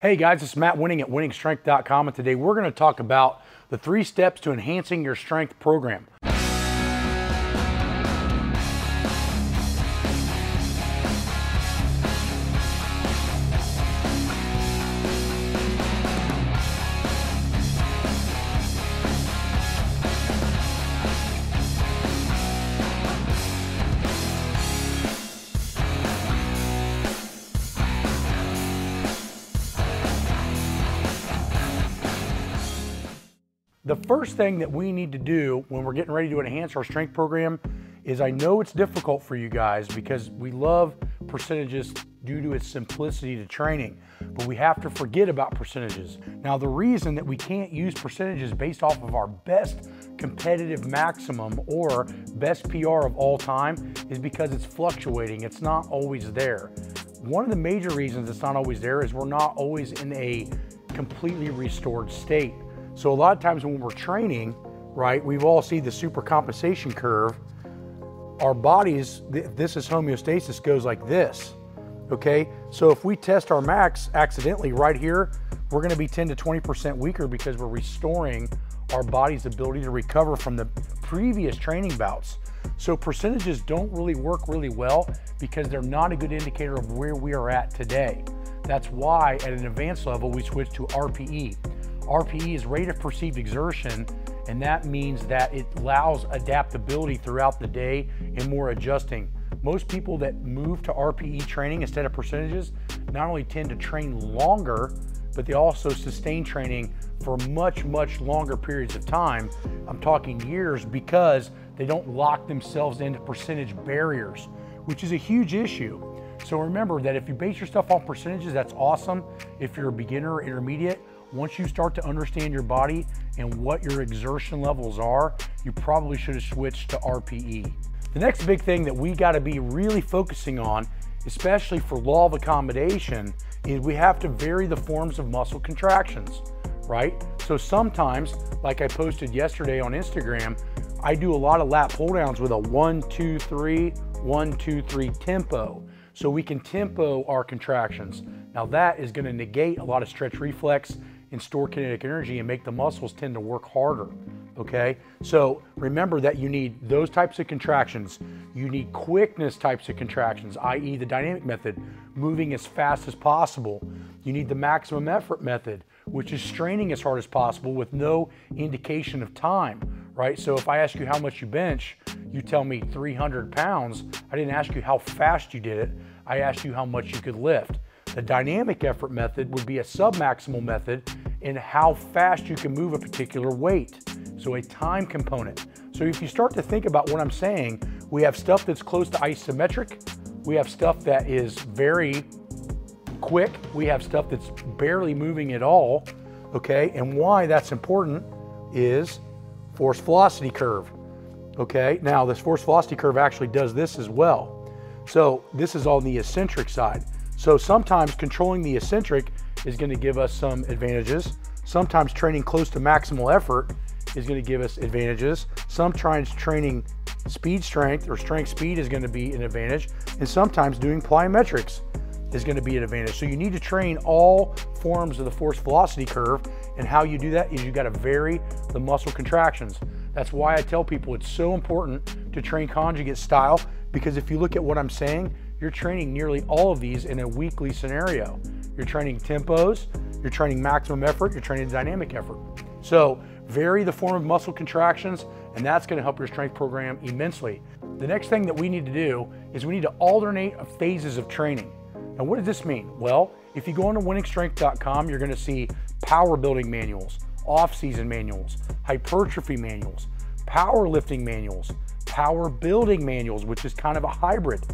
Hey guys, it's Matt Wenning at wenningstrength.com, and today we're going to talk about the 3 steps to enhancing your strength program. The first thing that we need to do when we're getting ready to enhance our strength program is, I know it's difficult for you guys because we love percentages due to its simplicity to training, but we have to forget about percentages. Now, the reason that we can't use percentages based off of our best competitive maximum or best PR of all time is because it's fluctuating. It's not always there. One of the major reasons it's not always there is we're not always in a completely restored state. So a lot of times when we're training, right, we've all seen the supercompensation curve. Our bodies, this is homeostasis, goes like this, okay? So if we test our max accidentally right here, we're gonna be 10 to 20% weaker because we're restoring our body's ability to recover from the previous training bouts. So percentages don't really work really well because they're not a good indicator of where we are at today. That's why at an advanced level, we switch to RPE. RPE is rate of perceived exertion, and that means that it allows adaptability throughout the day and more adjusting. Most people that move to RPE training instead of percentages not only tend to train longer, but they also sustain training for much, much longer periods of time. I'm talking years, because they don't lock themselves into percentage barriers, which is a huge issue. So remember that if you base your stuff on percentages, that's awesome. If you're a beginner or intermediate, once you start to understand your body and what your exertion levels are, you probably should have switched to RPE. The next big thing that we got to be really focusing on, especially for law of accommodation, is we have to vary the forms of muscle contractions, right? So sometimes, like I posted yesterday on Instagram, I do a lot of lat pull downs with a 1, 2, 3, 1, 2, 3 tempo. So we can tempo our contractions. Now that is going to negate a lot of stretch reflex and store kinetic energy and make the muscles tend to work harder, okay? So remember that you need those types of contractions. You need quickness types of contractions, i.e. the dynamic method, moving as fast as possible. You need the maximum effort method, which is straining as hard as possible with no indication of time, right? So if I ask you how much you bench, you tell me 300 pounds. I didn't ask you how fast you did it. I asked you how much you could lift. The dynamic effort method would be a submaximal method in how fast you can move a particular weight. So a time component. So if you start to think about what I'm saying, we have stuff that's close to isometric. We have stuff that is very quick. We have stuff that's barely moving at all, okay? And why that's important is force velocity curve, okay? Now this force velocity curve actually does this as well. So this is on the eccentric side. So sometimes controlling the eccentric is going to give us some advantages. Sometimes training close to maximal effort is going to give us advantages. Sometimes training speed strength or strength speed is going to be an advantage. And sometimes doing plyometrics is going to be an advantage. So you need to train all forms of the force velocity curve. And how you do that is you got to vary the muscle contractions. That's why I tell people it's so important to train conjugate style, because if you look at what I'm saying, you're training nearly all of these in a weekly scenario. You're training tempos, you're training maximum effort, you're training dynamic effort. So vary the form of muscle contractions, and that's gonna help your strength program immensely. The next thing that we need to do is we need to alternate phases of training. Now what does this mean? Well, if you go onto wenningstrength.com, you're gonna see power building manuals, off-season manuals, hypertrophy manuals, powerlifting manuals, power building manuals, which is kind of a hybrid.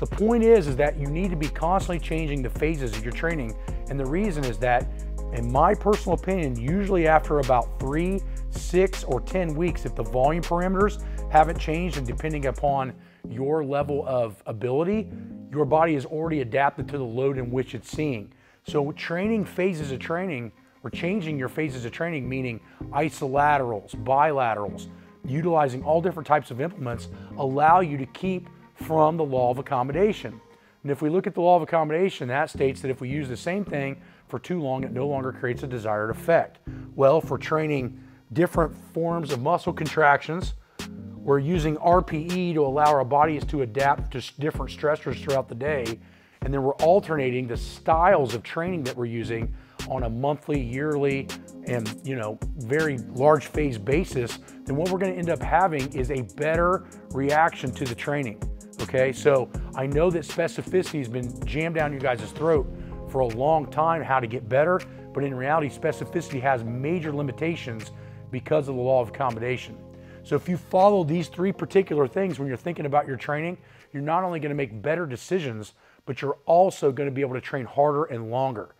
The point is that you need to be constantly changing the phases of your training. And the reason is that, in my personal opinion, usually after about 3, 6, or 10 weeks, if the volume parameters haven't changed, and depending upon your level of ability, your body is already adapted to the load in which it's seeing. So training phases of training, or changing your phases of training, meaning isolaterals, bilaterals, utilizing all different types of implements, allow you to keep from the law of accommodation. And if we look at the law of accommodation, that states that if we use the same thing for too long, it no longer creates a desired effect. Well, for training different forms of muscle contractions, we're using RPE to allow our bodies to adapt to different stressors throughout the day. And then we're alternating the styles of training that we're using on a monthly, yearly, and very large phase basis, then what we're gonna end up having is a better reaction to the training, okay? So I know that specificity has been jammed down your guys' throat for a long time, how to get better, but in reality, specificity has major limitations because of the law of accommodation. So if you follow these three particular things when you're thinking about your training, you're not only gonna make better decisions, but you're also gonna be able to train harder and longer.